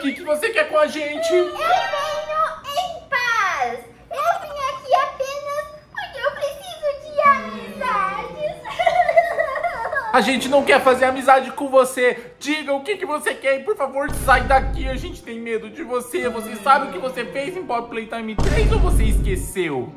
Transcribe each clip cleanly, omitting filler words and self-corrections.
Shake, o que você quer com a gente? Eu venho em paz. Eu vim aqui apenas porque eu preciso de amizades. A gente não quer fazer amizade com você. Diga o que você quer e, por favor, sai daqui. A gente tem medo de você. Você sabe o que você fez em Poppy Playtime 3 ou você esqueceu?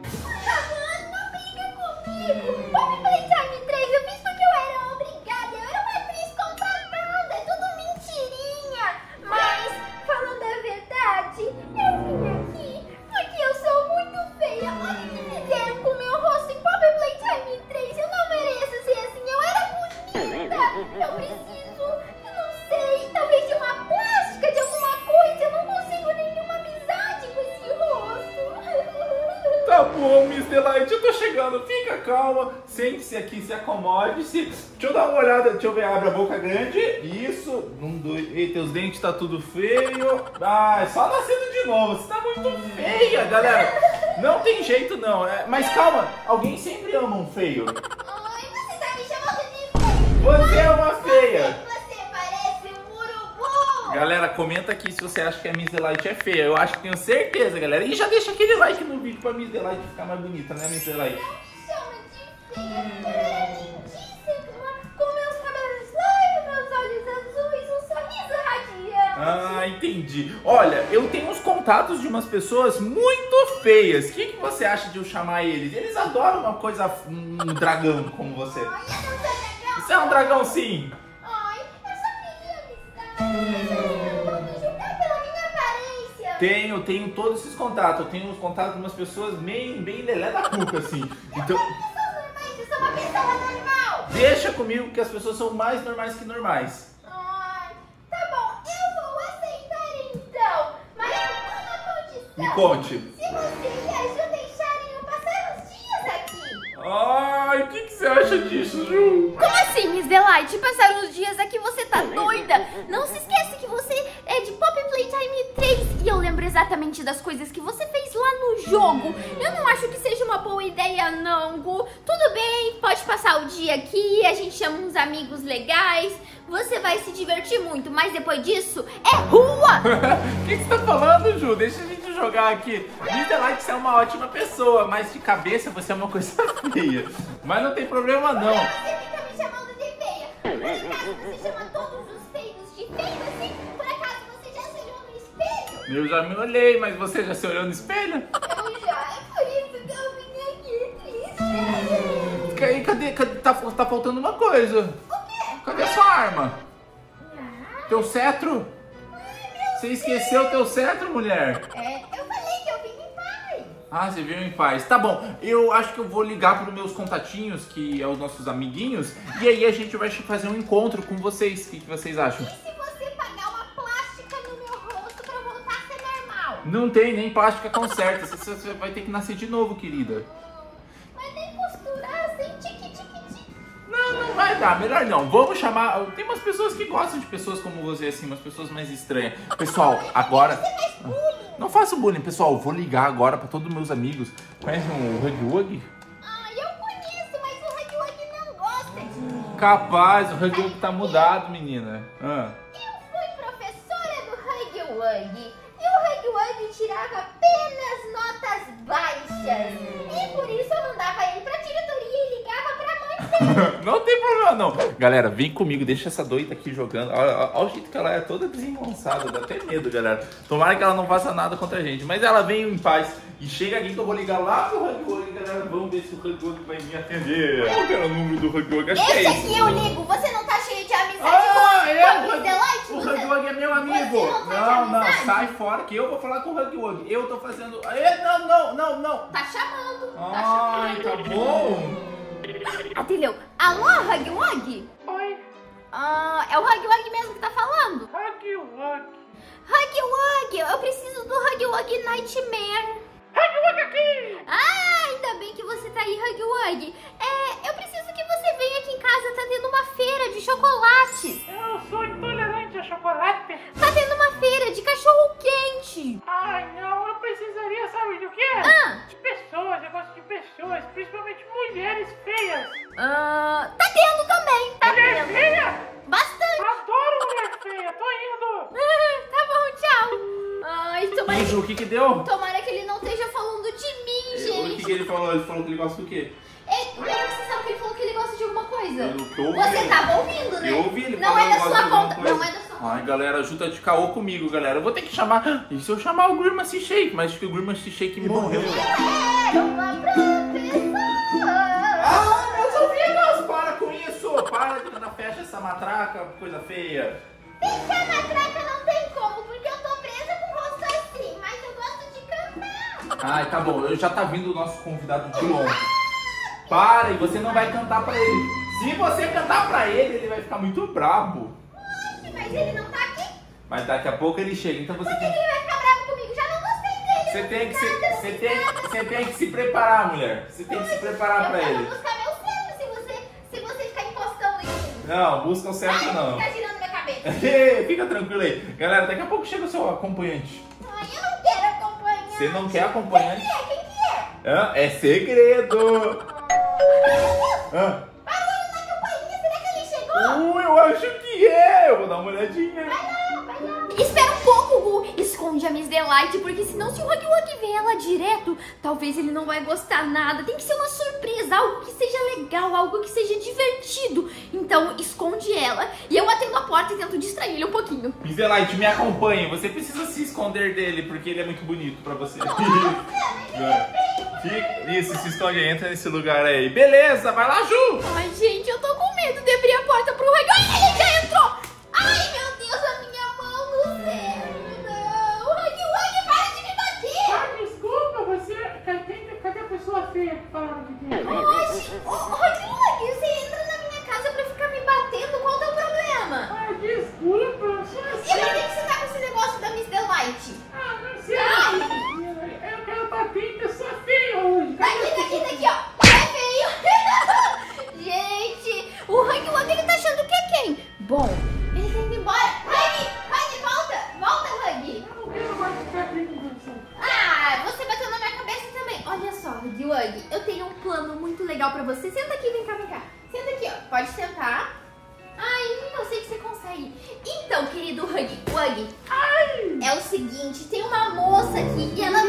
Não briga comigo. Poppy Playtime 3 eu fiz porque eu era obrigada. Eu era uma atriz contratada. É tudo mentirinha. Mas, falando a verdade, eu vim aqui porque eu sou muito feia. Olha o que fizeram com o meu rosto em Poppy Playtime 3. Eu não mereço ser assim. Eu era bonita. Eu preciso, eu não sei, talvez de uma plástica, de alguma coisa. Eu não consigo nenhuma amizade com esse rosto. Tá bom, Miss Delight, eu tô chegando. Fica calma, sente-se aqui, se acomode-se. Deixa eu dar uma olhada, deixa eu ver, abre a boca grande. Isso, um, dois, eita, os dentes tá tudo feio. Ai, só nascendo de novo, você tá muito feia, galera. Não tem jeito não, é, mas calma, alguém sempre ama um feio. Ai, você tá me chamando de feio. Você é uma feia. Galera, comenta aqui se você acha que a Miss Delight é feia. Eu acho que tenho certeza, galera. E já deixa aquele like no vídeo pra Miss Delight ficar mais bonita, né, Miss Delight? Não me chama de feia, eu era lindíssima, com meus cabelos loiros, meus olhos azuis, um sorriso radiante. Ah, entendi. Olha, eu tenho uns contatos de umas pessoas muito feias. O que você acha de eu chamar eles? Eles adoram uma coisa, um dragão como você. Ai, eu não sou dragão. Você é um dragão, sim. Tenho todos esses contatos. Eu tenho os contatos de umas pessoas bem lelé da cuca, assim. Então, eu sou uma pessoa normal. Deixa comigo que as pessoas são mais normais que normais. Tá bom, eu vou aceitar então. Mas com uma condição. Me conte. Se você me ajuda a deixarem eu passar uns dias aqui. Ai, o que você acha disso, Ju? Como assim, Miss Delight? Passar uns dias aqui, você tá doida? Não se esquece que você é de Poppy Playtime 3 e eu lembro exatamente das coisas que você fez lá no jogo. Eu não acho que seja uma boa ideia, não, Gu. Tudo bem, pode passar o dia aqui, a gente chama uns amigos legais, você vai se divertir muito, mas depois disso é rua! O que você tá falando, Ju? Deixa a gente jogar aqui. Miss Delight, você é uma ótima pessoa, mas de cabeça você é uma coisa feia. Mas não tem problema, não. Você fica me chamando de feia. Por acaso você chama todos os feios de feio assim? Por acaso você já se olhou no espelho? Eu já me olhei, mas você já se olhou no espelho? Eu já, por isso que eu vim aqui triste. E cadê? Tá faltando uma coisa. O quê? Cadê a sua arma? Ah. Teu cetro? Ai, você esqueceu teu cetro, mulher? É. Ah, você veio em paz. Tá bom, eu acho que eu vou ligar para os meus contatinhos, que é os nossos amiguinhos, e aí a gente vai fazer um encontro com vocês. O que vocês acham? E se você pagar uma plástica no meu rosto pra eu voltar a ser normal? Não tem, nem plástica conserta. Você vai ter que nascer de novo, querida. Mas nem costurar, assim, tique-tique-tique. Não vai dar, melhor não. Vamos chamar... Tem umas pessoas que gostam de pessoas como você, assim, umas pessoas mais estranhas. Pessoal, agora... Não faço bullying, pessoal. Vou ligar agora pra todos os meus amigos. Conhecem o Huggy Wuggy? Ah, eu conheço, mas o Huggy Wuggy não gosta de mim. Capaz, o Huggy Wuggy tá mudado, menina. Ah. Eu fui professora do Huggy Wuggy e o Huggy Wuggy tirava apenas notas baixas. E por isso eu mandava ele pra diretoria e ligava pra mãe dele. Não tem problema, não. Galera, vem comigo, deixa essa doida aqui jogando. Olha o jeito que ela é toda desengonçada, dá até medo, galera. Tomara que ela não faça nada contra a gente. Mas ela vem em paz e chega aqui que eu vou ligar lá pro Huggy Wuggy, galera. Vamos ver se o Huggy Wuggy vai me atender. Qual que era o número do Huggy Wuggy? Acho que é esse. Esse aqui eu ligo, você não tá cheio de amizade. Ah, com o Huggy Wuggy é meu amigo. Não, sai fora que eu vou falar com o Huggy Wuggy. Eu tô fazendo... Não. Tá chamando. Ah, tá bom. Atendeu. Alô, Huggy Wuggy? Oi. Ah, é o Huggy Wuggy mesmo que tá falando? Huggy Wuggy. Huggy Wuggy, eu preciso do Huggy Wuggy Nightmare. Huggy Wuggy aqui! Ah, ainda bem que você tá aí, Huggy Wuggy. É, eu preciso que você venha aqui em casa, tá tendo uma feira de chocolate. Eu sou intolerante a chocolate. Tá tendo uma feira de cachorro quente. Ai, não, eu precisaria, sabe do quê? Ah. De pessoas, eu gosto de pessoas, principalmente mulheres feias. Ah, tá tendo também, tá tendo. Mulher feia? Bastante. Adoro mulher feia, tô indo. Tá bom, tchau. Poxa, o que que deu? Tomara que ele não esteja falando de mim, gente. O que que ele falou? Ele falou que ele gosta do quê? Você sabe que ele falou que ele gosta de alguma coisa. Eu tô ouvindo. Você tava ouvindo, né? Eu ouvi, ele falou que ele gosta de alguma coisa. Não é da sua conta. Ai, galera, junta de caô comigo, galera. Eu vou ter que chamar... E se eu chamar o Grimace Shake? Mas acho que o Grimace Shake morreu. É, uma professora. Para de cantar, fecha essa matraca, coisa feia. Fechar matraca não tem como, porque eu tô presa com o rosto assim, mas eu gosto de cantar. Ai, tá bom, eu já tá vindo o nosso convidado de longe. Para, e você não vai cantar pra ele. Se você cantar pra ele, ele vai ficar muito brabo. Oxe, mas ele não tá aqui. Mas daqui a pouco ele chega, então você... Por que ele vai ficar bravo comigo? Já não gostei dele. Você tem que se preparar, mulher. Você tem que se preparar pra ele. Não, busca o certo. Ai, não. Tá girando minha cabeça. Fica tranquilo aí. Galera, daqui a pouco chega o seu acompanhante. Ai, eu não quero acompanhante. Você não quer acompanhante? Quem que é? Ah, é segredo. Barulho na campainha, será que ele chegou? Eu acho que é. Eu vou dar uma olhadinha. Vai lá. Espera um pouco, Gu. Esconde a Miss Delight, porque senão se o Huggy Wuggy ver ela direto, talvez ele não vai gostar nada. Tem que ser uma surpresa, algo que seja legal, algo que seja divertido. Então, esconde ela e eu atendo a porta e tento distrair ele um pouquinho. Miss Delight, me acompanhe. Você precisa se esconder dele, porque ele é muito bonito pra você. Isso, se esconde, entra nesse lugar aí. Beleza, vai lá, Ju. Ai, gente, eu tô com medo de abrir a porta pro Huggy. Ai, ele já entrou. Ai, meu Deus, a minha mão no céu. Não, Huggy, para de me bater. Ah, desculpa, você... Cadê a pessoa feia que falava que tem? Huggy, você entra na minha casa pra ficar me batendo? Qual é o problema? Ah, desculpa, eu sou assim. E por que você tá com esse negócio da Miss Delight? Ah, não sei. Eu quero bater em pessoa feia hoje. Daqui, ó. É feio. Gente, o Huggy Wuggy, ele tá achando que é quem? Bom, ele tá indo embora. Huggy, Huggy, volta, Huggy. Eu gosto de ficar bem com você. Ah, você bateu na minha cabeça também. Olha só, Huggy Wuggy, eu tenho um plano muito legal pra você. Senta aqui, vem cá. Senta aqui, ó. Pode sentar. Ai, eu sei que você consegue. Então, querido Huggy Wuggy, é o seguinte, tem uma moça aqui e ela...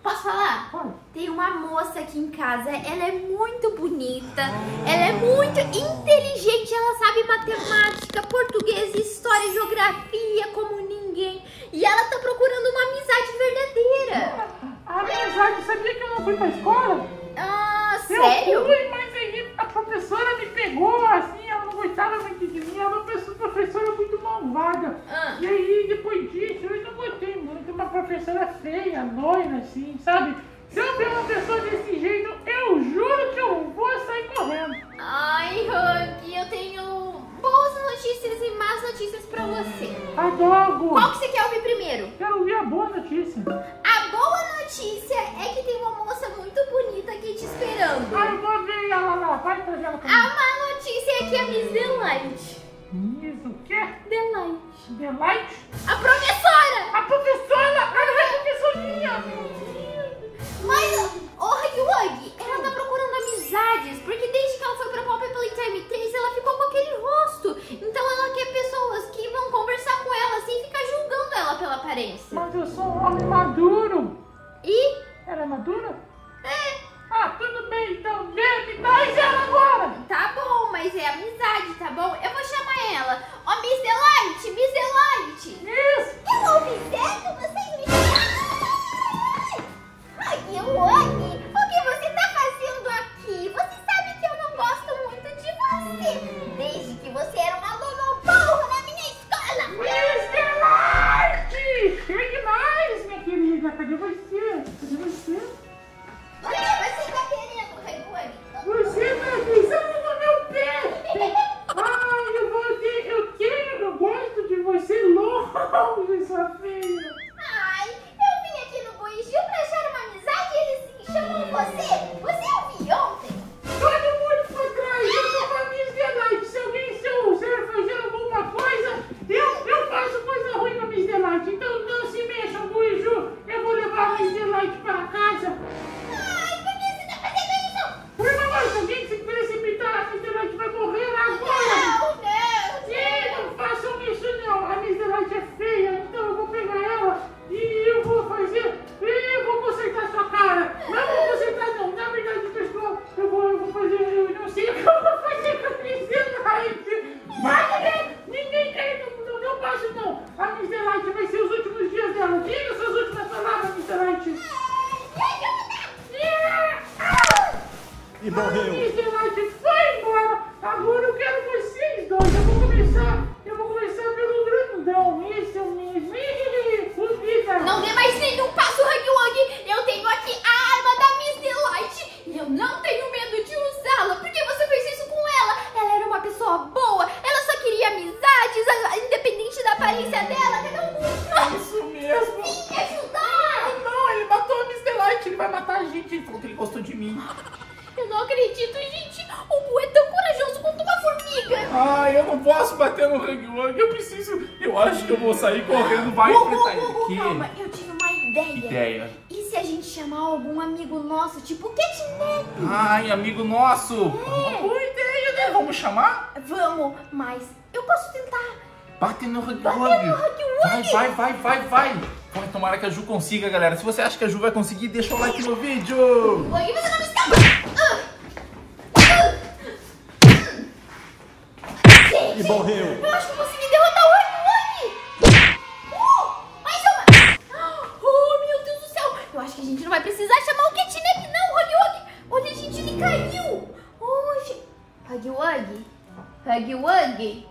Posso falar? Tem uma moça aqui em casa, ela é muito bonita, ela é muito inteligente, ela sabe matemática, português, história, geografia como ninguém. E ela tá procurando uma amizade verdadeira. Amizade? Sabia que eu não fui pra escola? Ah, sério? Eu fui, mas aí a professora me pegou, assim, ela não gostava muito de mim, ela é uma professora muito malvada. E aí, depois disso, eu não gostei muito, uma professora feia, loira, assim, sabe? Se eu ver uma pessoa desse jeito, eu juro que eu vou sair correndo. Ai, Huggy, eu tenho boas notícias e más notícias pra você. Adoro! Qual que você quer ouvir primeiro? Quero ouvir a boa notícia. A boa notícia é que tem uma moça muito bonita aqui te esperando. Ai, vou ver ela lá, vai trazer ela comigo. A má notícia é que é a Miss Delight. Miss o quê? Delight. Delight? A professora! A professora! Ela é professorinha! Mas, Huggy Wuggy, ela tá procurando amizades, porque desde que ela foi pra Poppy Playtime 3, ela ficou com aquele rosto. Então ela quer pessoas que vão conversar com ela, sem ficar julgando ela pela aparência. Mas eu sou um homem maduro. E? Ela é madura? É. Ah, tudo bem, então vem, me traz ela agora. Tá bom, mas é amizade, tá bom? Eu vou chamar ela. Ó, Miss Delight. Isso. Eu ouvi certo, vocês me chamaram. Huggy, o que você tá fazendo aqui? Você sabe que eu não gosto muito de você, desde que você era uma aluna burra na minha escola. Miss Delight! Chegue mais, minha querida. delícia dela? Cadê o Bucha? Isso mesmo. Vim ajudar. Não, não, ele matou a Miss Delight. Ele vai matar a gente. Ele falou que ele gostou de mim. Eu não acredito, gente. O Bu é tão corajoso quanto uma formiga. Ah, eu não posso bater no Huggy Wuggy. Eu preciso... Eu acho que eu vou sair correndo. Vai enfrentar ele. Calma, eu tive uma ideia. E se a gente chamar algum amigo nosso, tipo o CatNap? Ai, amigo nosso. É. Boa ideia, né? Vamos chamar? Vamos, mas eu posso tentar. Bate no Huggy Wuggy. Vai. Tomara que a Ju consiga, galera. Se você acha que a Ju vai conseguir, deixa o like no vídeo. Oi, você não me escapa. E morreu. Eu acho que consegui derrotar o Huggy Wuggy. Mais uma. Oh, meu Deus do céu. Eu acho que a gente não vai precisar chamar o CatNap, não, Huggy Wuggy. Olha, gente, ele caiu. Huggy Wuggy. Huggy Wuggy.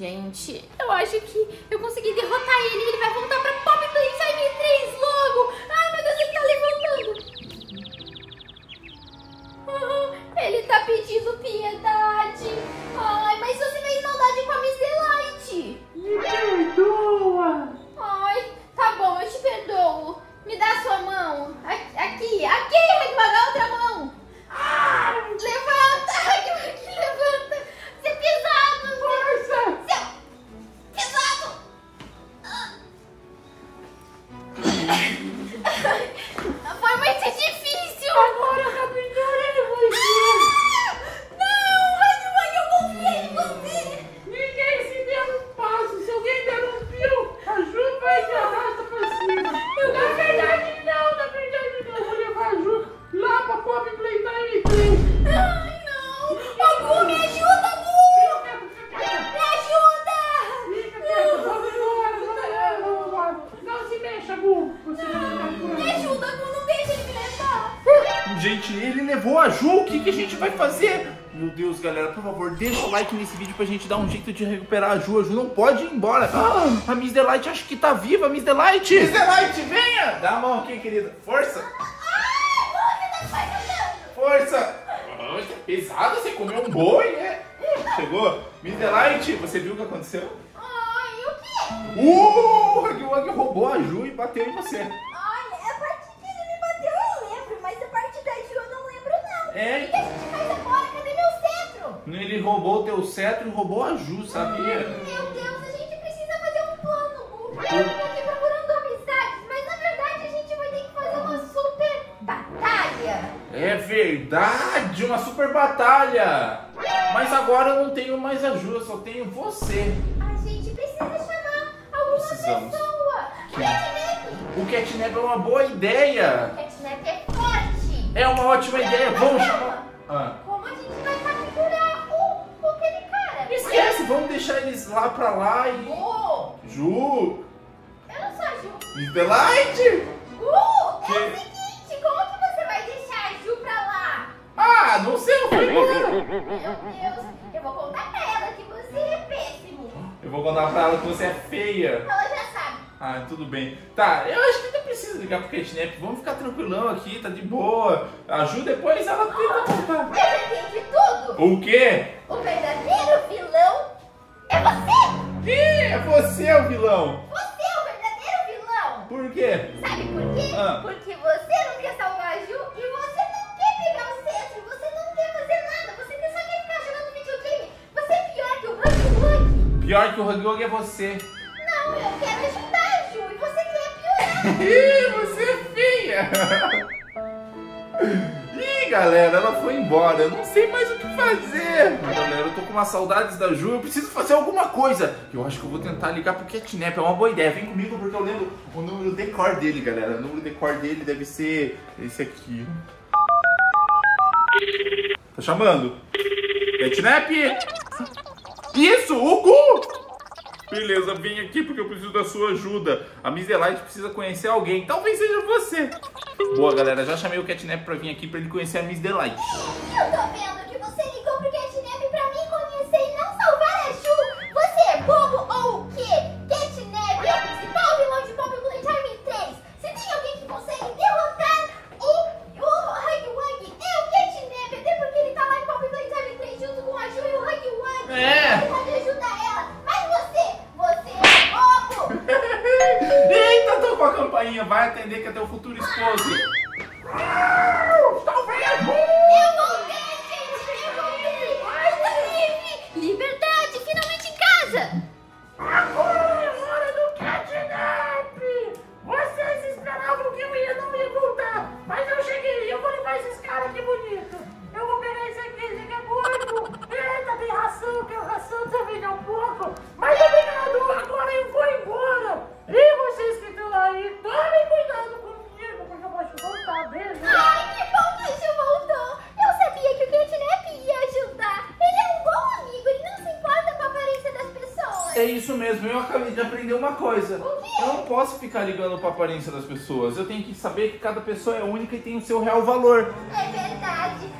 Gente, eu acho que eu consegui derrotar ele. Ele vai voltar pra Poppy Playtime 3 logo. Ai, meu Deus, ele tá levantando. Oh, ele tá pedindo piedade. Ai, mas você fez maldade com a Miss Delight. Me perdoa. Ai, tá bom, eu te perdoo. Me dá a sua mão. Aqui, aqui, vai dar outra mão. Levanta, aqui, levanta. Você é pesado. Força. Foi muito difícil. Agora eu tô brincando com você. Não, Huggy Wuggy, eu confio em você. Ninguém se der um passo. Se alguém der um fio, a Ju vai se arrasta pra cima. Na verdade não. Vou levar a Ju lá pra Poppy Playtime 3. Ai, não. Algum me ajuda. Gente, ele levou a Ju, o que a gente vai fazer? Meu Deus, galera, por favor, deixa o like nesse vídeo pra gente dar um jeito de recuperar a Ju. A Ju não pode ir embora. A Miss Delight acho que tá viva, Miss Delight. Miss Delight, venha! Dá a mão aqui, querida. Força! Força! Pesado, você comeu um boi, né? Chegou. Miss Delight, você viu o que aconteceu? Ai, o quê? O Huggy Wuggy roubou a Ju e bateu em você. É. O que a gente faz agora? Cadê meu cetro? Ele roubou o teu cetro e roubou a Ju, sabia? Meu Deus, a gente precisa fazer um plano, Bu. Eu tô aqui procurando amizades, mas na verdade a gente vai ter que fazer uma super batalha. É verdade, uma super batalha. Mas agora eu não tenho mais a Ju, eu só tenho você. A gente precisa chamar alguma pessoa. O CatNap é uma boa ideia. O CatNap é É uma ótima ideia, vamos chamar. Como a gente vai capturar aquele cara? Esquece, vamos deixar eles lá pra lá e... Ju! Eu não sou a Ju. Miss Delight! É o seguinte, como que você vai deixar a Ju pra lá? Ah, não sei, eu fui embora. Meu Deus, eu vou contar pra ela que você é péssimo. Eu vou contar pra ela que você é feia. Ela já sabe. Ah, tudo bem. Tá, eu acho que não precisa ligar pro CatNap. Vamos ficar tranquilão aqui, tá de boa. Ajuda depois ela tenta voltar. Eu entendi tudo. O quê? O verdadeiro vilão é você. Ih, é você o vilão. Você é o verdadeiro vilão. Por quê? Sabe por quê? Porque você não quer salvar a Ju e você não quer pegar o centro. Você não quer fazer nada. Você só quer ficar jogando videogame. Você é pior que o Huggy Wuggy. Pior que o Huggy Wuggy é você. Não, eu quero ajudar. Ih, você é feia! Ih, galera, ela foi embora. Eu não sei mais o que fazer. Galera, eu tô com umas saudades da Ju. Eu preciso fazer alguma coisa. Eu acho que eu vou tentar ligar pro CatNap. É uma boa ideia. Vem comigo porque eu lembro o número de cor dele, galera. O número de cor dele deve ser esse aqui. Tá chamando? CatNap? Isso, o cu! Beleza, vem aqui porque eu preciso da sua ajuda. A Miss Delight precisa conhecer alguém. Talvez seja você. Boa, galera. Já chamei o CatNap pra vir aqui pra ele conhecer a Miss Delight. Eu tô vendo que você ligou pro CatNap pra me conhecer e não salvar a Ju. Você é bobo ou o quê? CatNap é o principal vilão de Poppy Playtime 3. Se tem alguém que consegue derrotar o Huggy Wuggy, é o CatNap. Até porque ele tá lá em Poppy Playtime 3 junto com a Ju e o Huggy Wuggy. Ele pode ajudar ela. Mas vai atender que é teu futuro esposo. Estou vivo! Eu voltei, gente! Eu voltei! Liberdade, finalmente em casa! Agora é hora do CatNap! Vocês esperavam que eu não ia voltar, mas eu cheguei, eu vou levar esses caras aqui bonito. Eu vou pegar esse aqui, esse aqui é muito. Eita, tem ração, que a ração também dá um pouco. Mas obrigado, agora eu vou embora. E vocês que estão aí, tomem cuidado comigo, porque eu posso voltar, beleza? Ai, que bom que você voltou. Eu sabia que o CatNap ia ajudar. Ele é um bom amigo, ele não se importa com a aparência das pessoas. É isso mesmo, eu acabei de aprender uma coisa. O quê? Eu não posso ficar ligando para a aparência das pessoas. Eu tenho que saber que cada pessoa é única e tem o seu real valor. É verdade.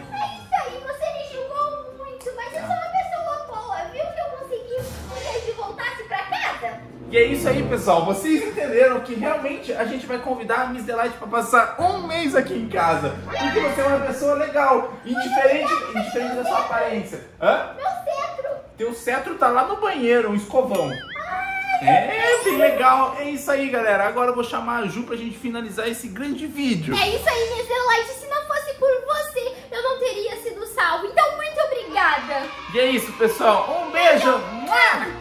E é isso aí, pessoal. Vocês entenderam que realmente a gente vai convidar a Miss Delight para passar um mês aqui em casa. Porque você é uma pessoa legal e diferente da sua aparência. Hã? Meu cetro. Teu cetro tá lá no banheiro, um escovão. É, bem legal. É isso aí, galera. Agora eu vou chamar a Ju pra gente finalizar esse grande vídeo. É isso aí, Miss Delight. Se não fosse por você, eu não teria sido salvo. Então, muito obrigada. E é isso, pessoal. Um beijo.